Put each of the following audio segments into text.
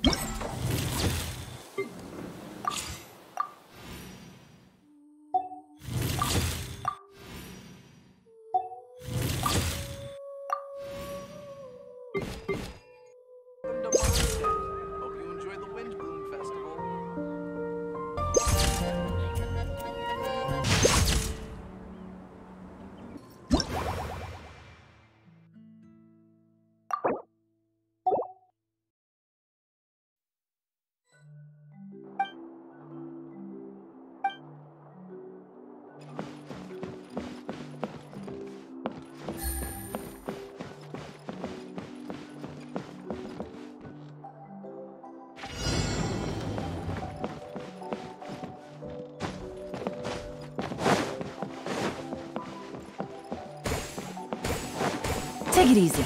Take it easy.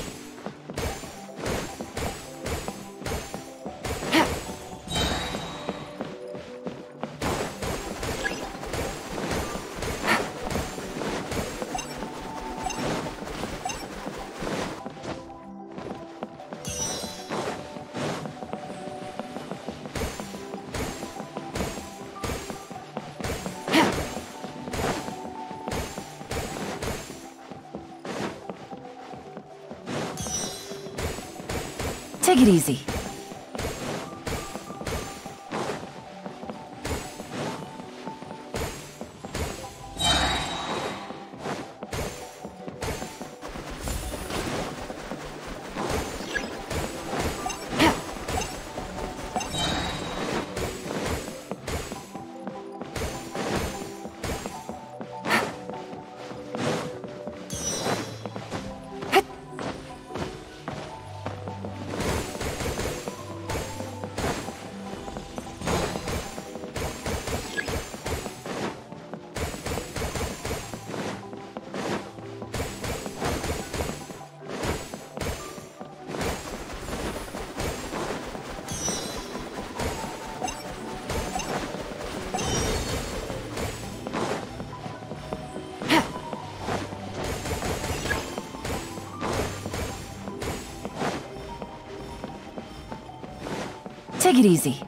Take it easy. Take it easy.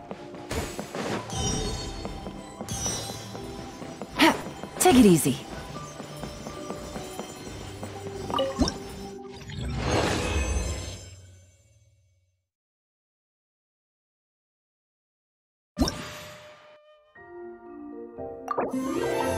Ha, take it easy.